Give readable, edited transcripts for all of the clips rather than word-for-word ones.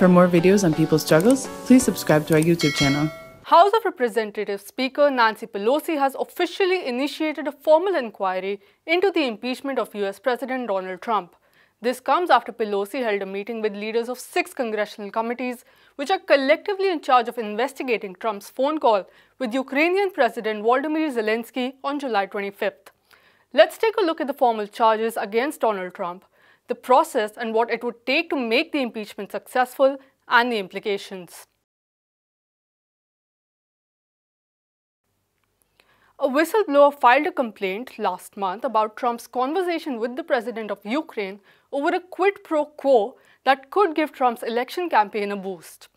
For more videos on people's struggles, please subscribe to our YouTube channel. House of Representatives Speaker Nancy Pelosi has officially initiated a formal inquiry into the impeachment of US President Donald Trump. This comes after Pelosi held a meeting with leaders of 6 congressional committees, which are collectively in charge of investigating Trump's phone call with Ukrainian President Volodymyr Zelensky on July 25th. Let's take a look at the formal charges against Donald Trump, the process and what it would take to make the impeachment successful, and the implications. A whistleblower filed a complaint last month about Trump's conversation with the president of Ukraine over a quid pro quo that could give Trump's election campaign a boost.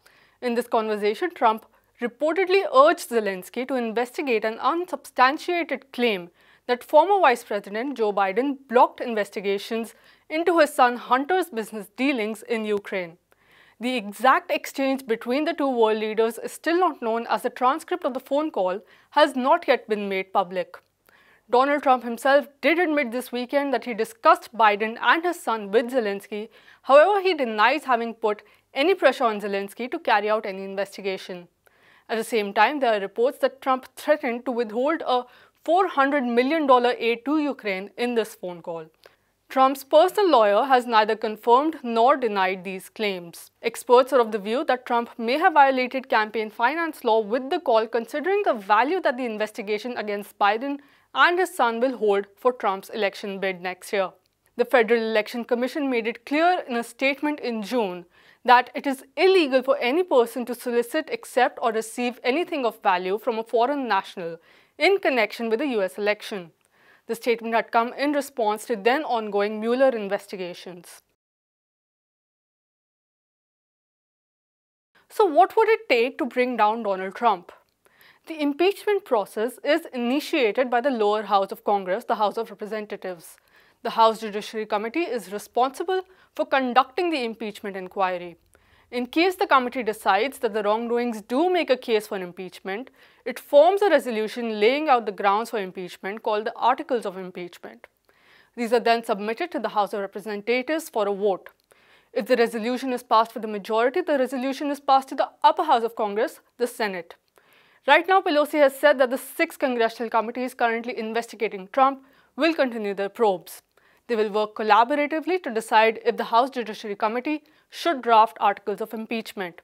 In this conversation, Trump reportedly urged Zelensky to investigate an unsubstantiated claim that former Vice President Joe Biden blocked investigations into his son Hunter's business dealings in Ukraine. The exact exchange between the two world leaders is still not known, as the transcript of the phone call has not yet been made public. Donald Trump himself did admit this weekend that he discussed Biden and his son with Zelensky. However, he denies having put any pressure on Zelensky to carry out any investigation. At the same time, there are reports that Trump threatened to withhold a $400 million aid to Ukraine in this phone call. Trump's personal lawyer has neither confirmed nor denied these claims. Experts are of the view that Trump may have violated campaign finance law with the call, considering the value that the investigation against Biden and his son will hold for Trump's election bid next year. The Federal Election Commission made it clear in a statement in June that it is illegal for any person to solicit, accept, or receive anything of value from a foreign national in connection with the US election. The statement had come in response to then ongoing Mueller investigations. So what would it take to bring down Donald Trump? The impeachment process is initiated by the lower house of Congress, the House of Representatives. The House Judiciary Committee is responsible for conducting the impeachment inquiry. In case the committee decides that the wrongdoings do make a case for impeachment, it forms a resolution laying out the grounds for impeachment called the Articles of Impeachment. These are then submitted to the House of Representatives for a vote. If the resolution is passed with a majority, the resolution is passed to the upper house of Congress, the Senate. Right now, Pelosi has said that the 6 congressional committees currently investigating Trump will continue their probes. They will work collaboratively to decide if the House Judiciary Committee should draft articles of impeachment.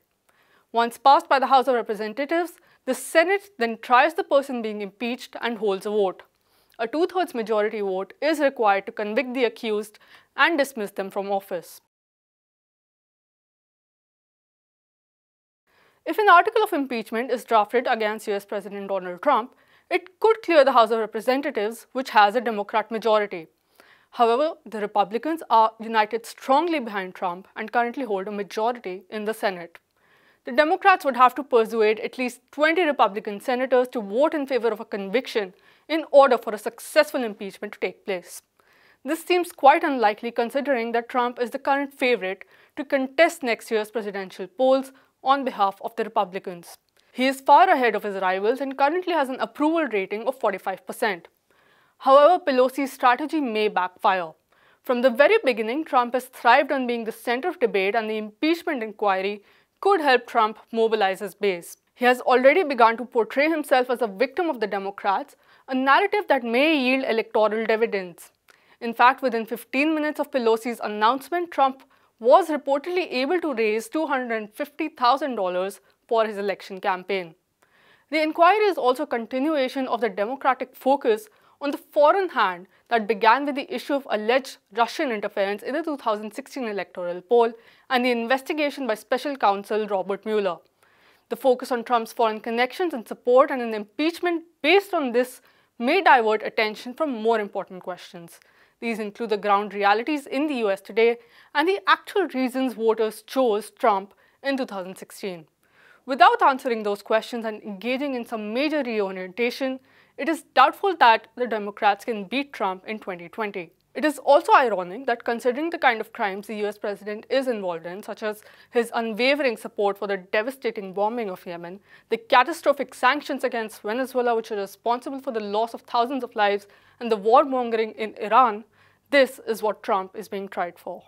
Once passed by the House of Representatives, the Senate then tries the person being impeached and holds a vote. A 2/3 majority vote is required to convict the accused and dismiss them from office. If an article of impeachment is drafted against US President Donald Trump, it could clear the House of Representatives, which has a Democrat majority. However, the Republicans are united strongly behind Trump and currently hold a majority in the Senate. The Democrats would have to persuade at least 20 Republican senators to vote in favor of a conviction in order for a successful impeachment to take place. This seems quite unlikely, considering that Trump is the current favorite to contest next year's presidential polls on behalf of the Republicans. He is far ahead of his rivals and currently has an approval rating of 45%. However, Pelosi's strategy may backfire. From the very beginning, Trump has thrived on being the center of debate, and the impeachment inquiry could help Trump mobilize his base. He has already begun to portray himself as a victim of the Democrats, a narrative that may yield electoral dividends. In fact, within 15 minutes of Pelosi's announcement, Trump was reportedly able to raise $250,000 for his election campaign. The inquiry is also a continuation of the Democratic focus on the foreign hand that began with the issue of alleged Russian interference in the 2016 electoral poll and the investigation by special counsel Robert Mueller. The focus on Trump's foreign connections and support and an impeachment based on this may divert attention from more important questions. These include the ground realities in the US today and the actual reasons voters chose Trump in 2016. Without answering those questions and engaging in some major reorientation, it is doubtful that the Democrats can beat Trump in 2020. It is also ironic that, considering the kind of crimes the US president is involved in, such as his unwavering support for the devastating bombing of Yemen, the catastrophic sanctions against Venezuela, which are responsible for the loss of thousands of lives, and the warmongering in Iran, this is what Trump is being tried for.